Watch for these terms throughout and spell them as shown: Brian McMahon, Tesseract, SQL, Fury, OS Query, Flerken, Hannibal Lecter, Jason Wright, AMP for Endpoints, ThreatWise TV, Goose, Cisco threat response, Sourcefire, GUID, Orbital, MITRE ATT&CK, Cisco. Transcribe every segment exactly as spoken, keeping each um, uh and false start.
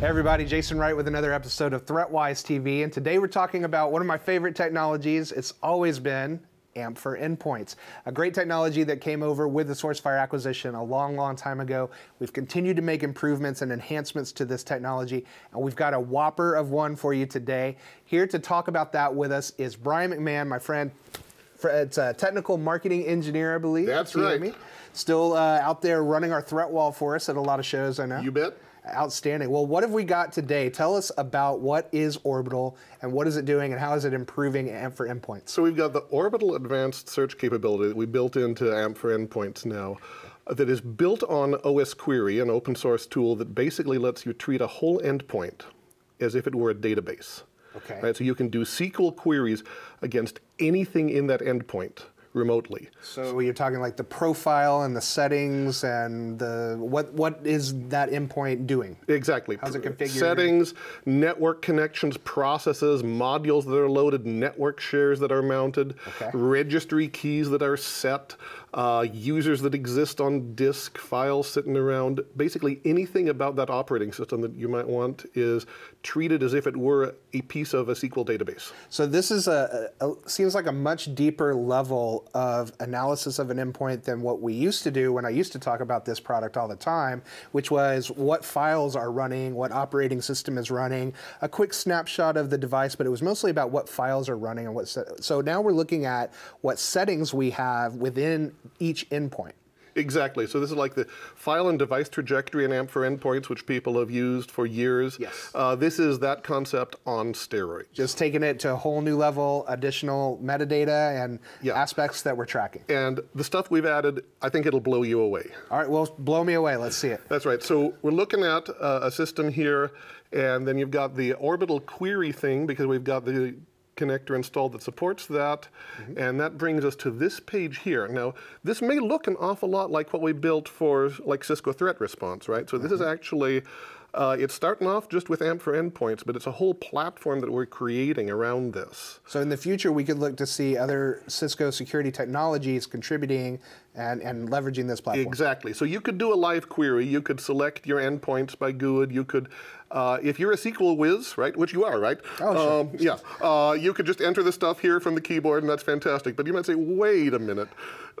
Hey everybody, Jason Wright with another episode of ThreatWise T V, and today we're talking about one of my favorite technologies. It's always been A M P for Endpoints, a great technology that came over with the Sourcefire acquisition a long, long time ago. We've continued to make improvements and enhancements to this technology, and we've got a whopper of one for you today. Here to talk about that with us is Brian McMahon, my friend. It's a technical marketing engineer, I believe. That's right. Me. Still uh, out there running our threat wall for us at a lot of shows, I know. You bet. Outstanding. Well, what have we got today? Tell us about what is Orbital and what is it doing and how is it improving A M P for Endpoints? So we've got the Orbital advanced search capability that we built into A M P for Endpoints now that is built on O S Query, an open source tool that basically lets you treat a whole endpoint as if it were a database. Okay. Right, so you can do S Q L queries against anything in that endpoint remotely. So you're talking like the profile and the settings and the what what is that endpoint doing? Exactly. How's it configured? Settings, network connections, processes, modules that are loaded, network shares that are mounted, okay. registry keys that are set, uh, users that exist on disk, files sitting around. Basically anything about that operating system that you might want is treated as if it were a piece of a S Q L database. So this is a, a seems like a much deeper level of analysis of an endpoint than what we used to do when I used to talk about this product all the time, which was what files are running, what operating system is running, a quick snapshot of the device, but it was mostly about what files are running and what. So now we're looking at what settings we have within each endpoint. Exactly. So this is like the file and device trajectory in A M P for Endpoints, which people have used for years. Yes. Uh, this is that concept on steroids. Just taking it to a whole new level, additional metadata and yeah. aspects that we're tracking. And the stuff we've added, I think it'll blow you away. All right, well, blow me away. Let's see it. That's right. So we're looking at uh, a system here, and then you've got the Orbital query thing, because we've got the connector installed that supports that, mm-hmm. and that brings us to this page here. Now, this may look an awful lot like what we built for like Cisco Threat Response, right? So mm-hmm. this is actually, uh, it's starting off just with A M P for Endpoints, but it's a whole platform that we're creating around this. So in the future, we could look to see other Cisco security technologies contributing and, and leveraging this platform. Exactly. So you could do a live query. You could select your endpoints by G U I D. You could, uh, if you're a S Q L whiz, right, which you are, right? Oh, um, sure. Yeah. Uh, you could just enter the stuff here from the keyboard, and that's fantastic. But you might say, wait a minute.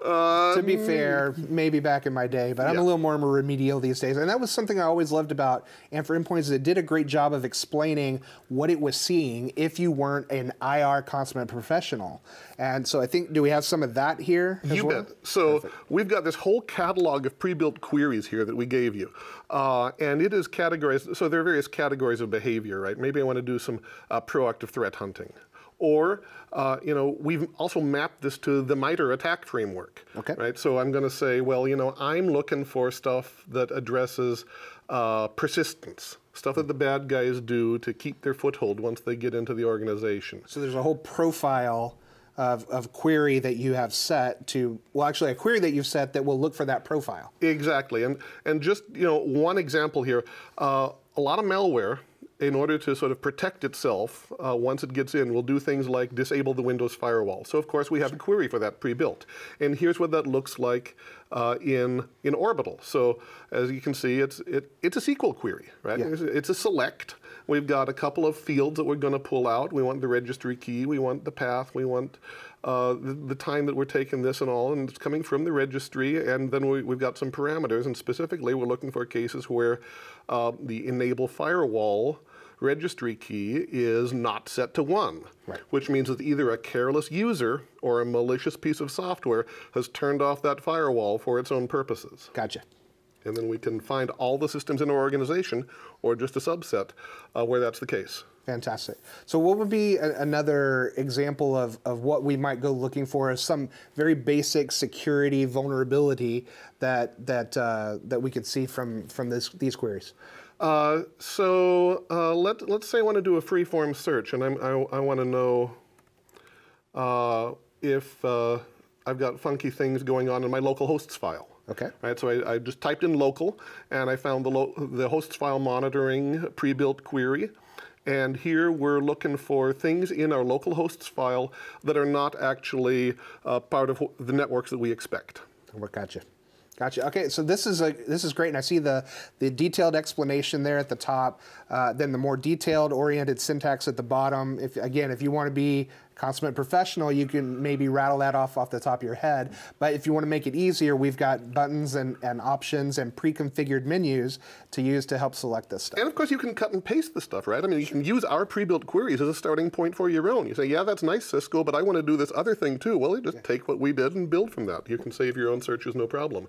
Uh, to be fair, maybe back in my day, but I'm yeah. a little more remedial these days. And that was something I always loved about A M P for Endpoints is it did a great job of explaining what it was seeing if you weren't an I R consummate professional. And so I think, do we have some of that here as you well? Bet. So Perfect. We've got this whole catalog of pre-built queries here that we gave you. Uh, and it is categorized, so there are various categories of behavior, right? Maybe I want to do some uh, proactive threat hunting. Or, uh, you know, we've also mapped this to the MITRE ATT&CK framework, okay. right? So I'm going to say, well, you know, I'm looking for stuff that addresses uh, persistence, stuff that the bad guys do to keep their foothold once they get into the organization. So there's a whole profile Of, of query that you have set to, well, actually a query that you've set that will look for that profile. Exactly, and, and just, you know, one example here, uh, a lot of malware, in order to sort of protect itself, uh, once it gets in, will do things like disable the Windows firewall. So of course we have a query for that pre-built. And here's what that looks like uh, in, in Orbital. So as you can see, it's, it, it's a S Q L query, right? Yeah. It's, it's a select. We've got a couple of fields that we're going to pull out. We want the registry key, we want the path, we want uh, the, the time that we're taking this and all, and it's coming from the registry, and then we, we've got some parameters, and specifically we're looking for cases where uh, the enable firewall registry key is not set to one, right. which means that either a careless user or a malicious piece of software has turned off that firewall for its own purposes. Gotcha. And then we can find all the systems in our organization, or just a subset, uh, where that's the case. Fantastic. So what would be a, another example of, of what we might go looking for as some very basic security vulnerability that, that, uh, that we could see from, from this, these queries? Uh, so uh, let, let's say I want to do a free-form search, and I'm, I, I want to know uh, if uh, I've got funky things going on in my local hosts file. Okay. Right, so I, I just typed in local, and I found the, lo the hosts file monitoring pre-built query. And here we're looking for things in our local hosts file that are not actually uh, part of the networks that we expect. Gotcha. Gotcha. Okay, so this is a this is great, and I see the the detailed explanation there at the top, uh, then the more detailed oriented syntax at the bottom. If again, if you want to be consummate professional, you can maybe rattle that off off the top of your head. But if you want to make it easier, we've got buttons and, and options and pre-configured menus to use to help select this stuff. And of course, you can cut and paste the stuff, right? I mean, you can use our pre-built queries as a starting point for your own. You say, yeah, that's nice, Cisco, but I want to do this other thing too. Well, you just yeah. take what we did and build from that. You can save your own searches, no problem.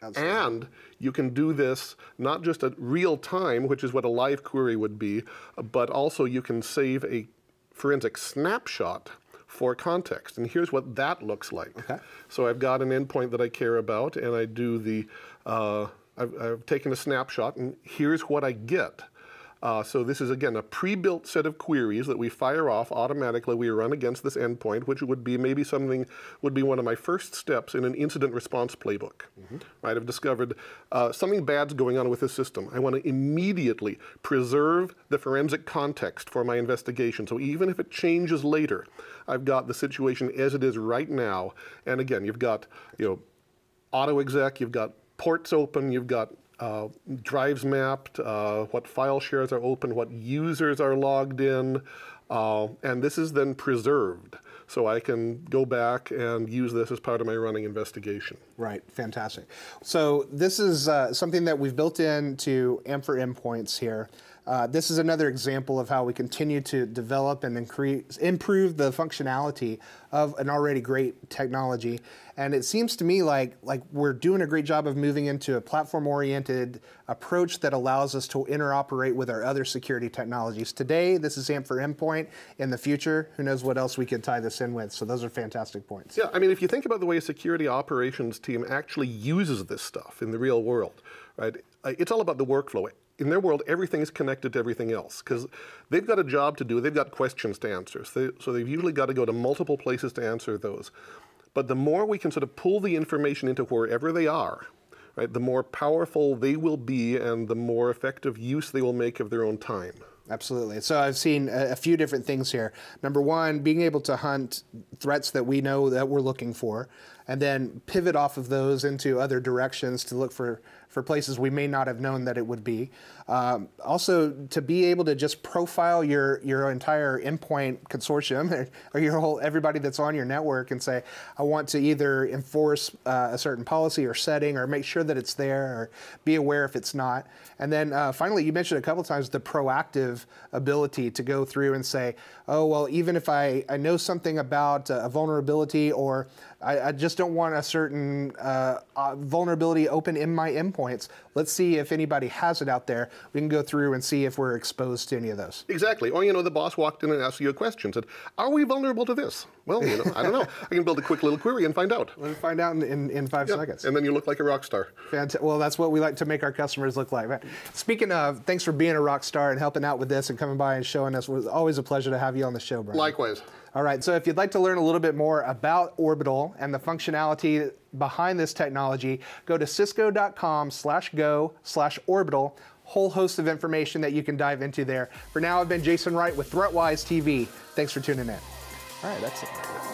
Absolutely. And you can do this not just at real time, which is what a live query would be, but also you can save a forensic snapshot for context. And here's what that looks like. Okay. So I've got an endpoint that I care about, and I do the, uh, I've, I've taken a snapshot, and here's what I get. Uh, so this is, again, a pre-built set of queries that we fire off automatically. We run against this endpoint, which would be maybe something, would be one of my first steps in an incident response playbook. Mm-hmm. Right? I've discovered uh, something bad's going on with this system. I want to immediately preserve the forensic context for my investigation. So even if it changes later, I've got the situation as it is right now. And again, you've got, you know, auto exec, you've got ports open, you've got Uh, drives mapped, uh, what file shares are open, what users are logged in, uh, and this is then preserved. So I can go back and use this as part of my running investigation. Right, fantastic. So this is uh, something that we've built into A M P for Endpoints here. Uh, this is another example of how we continue to develop and increase, improve the functionality of an already great technology. And it seems to me like, like we're doing a great job of moving into a platform-oriented approach that allows us to interoperate with our other security technologies. Today, this is A M P for Endpoint. In the future, who knows what else we could tie this in with. So those are fantastic points. Yeah, I mean, if you think about the way a security operations team actually uses this stuff in the real world, right? It's all about the workflow. In their world, everything is connected to everything else because they've got a job to do, they've got questions to answer. So, they, so they've usually got to go to multiple places to answer those. But the more we can sort of pull the information into wherever they are, right, the more powerful they will be and the more effective use they will make of their own time. Absolutely. So I've seen a few different things here. Number one, being able to hunt threats that we know that we're looking for, and then pivot off of those into other directions to look for, for places we may not have known that it would be. Um, also, to be able to just profile your, your entire endpoint consortium or, or your whole, everybody that's on your network and say, I want to either enforce uh, a certain policy or setting or make sure that it's there or be aware if it's not. And then uh, finally, you mentioned a couple times the proactive ability to go through and say, oh, well, even if I, I know something about a vulnerability or I, I just don't want a certain uh, uh, vulnerability open in my endpoints, let's see if anybody has it out there. We can go through and see if we're exposed to any of those. Exactly. Or, you know, the boss walked in and asked you a question, said, are we vulnerable to this? Well, you know, I don't know. I can build a quick little query and find out. We'll find out in, in, in five yeah. seconds. And then you look like a rock star. Fantastic. Well, that's what we like to make our customers look like. Right. Speaking of, thanks for being a rock star and helping out with this and coming by and showing us. It was always a pleasure to have you on the show, Brian. Likewise. All right, so if you'd like to learn a little bit more about Orbital and the functionality behind this technology, go to cisco dot com slash go slash orbital. Whole host of information that you can dive into there. For now, I've been Jason Wright with ThreatWise T V. Thanks for tuning in. All right, excellent.